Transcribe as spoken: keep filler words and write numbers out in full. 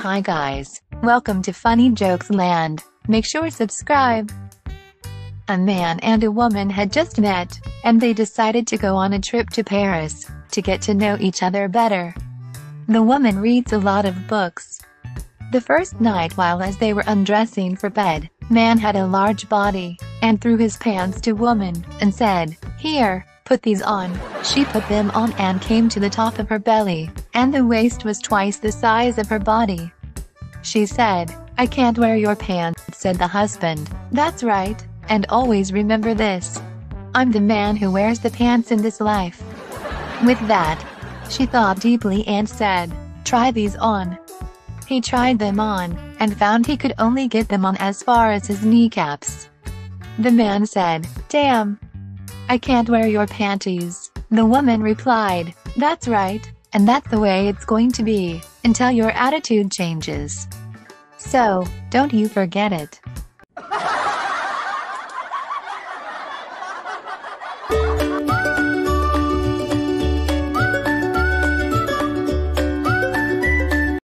Hi guys, welcome to Funny Jokes Land. Make sure subscribe. A man and a woman had just met, and they decided to go on a trip to Paris to get to know each other better. The woman reads a lot of books. The first night, while as they were undressing for bed, man had a large body, and threw his pants to woman, and said, "Here, put these on." She put them on and came to the top of her belly, and the waist was twice the size of her body. She said, "I can't wear your pants," said the husband. "That's right, and always remember this. I'm the man who wears the pants in this life." With that, she thought deeply and said, "Try these on." He tried them on, and found he could only get them on as far as his kneecaps. The man said, "Damn, I can't wear your panties." The woman replied, "That's right, and that's the way it's going to be, until your attitude changes. So, don't you forget it."